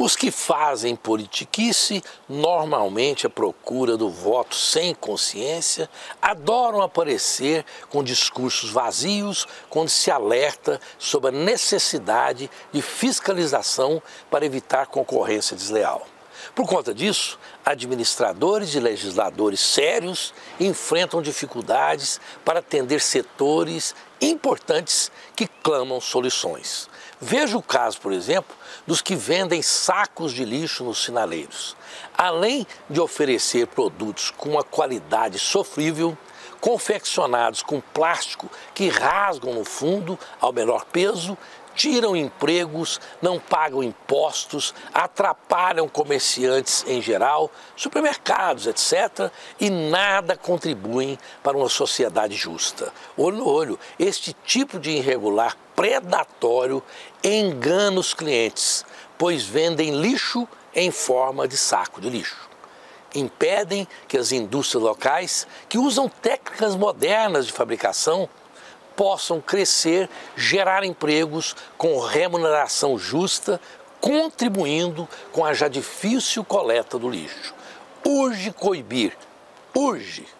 Os que fazem politiquice, normalmente à procura do voto sem consciência, adoram aparecer com discursos vazios, quando se alerta sobre a necessidade de fiscalização para evitar concorrência desleal. Por conta disso, administradores e legisladores sérios enfrentam dificuldades para atender setores importantes que clamam soluções. Veja o caso, por exemplo, dos que vendem sacos de lixo nos sinaleiros. Além de oferecer produtos com uma qualidade sofrível, confeccionados com plástico que rasgam no fundo ao menor peso, tiram empregos, não pagam impostos, atrapalham comerciantes em geral, supermercados, etc., e nada contribuem para uma sociedade justa. Olho no olho, este tipo de irregular predatório engana os clientes, pois vendem lixo em forma de saco de lixo. Impedem que as indústrias locais, que usam técnicas modernas de fabricação, possam crescer, gerar empregos com remuneração justa, contribuindo com a já difícil coleta do lixo. Urge coibir, urge!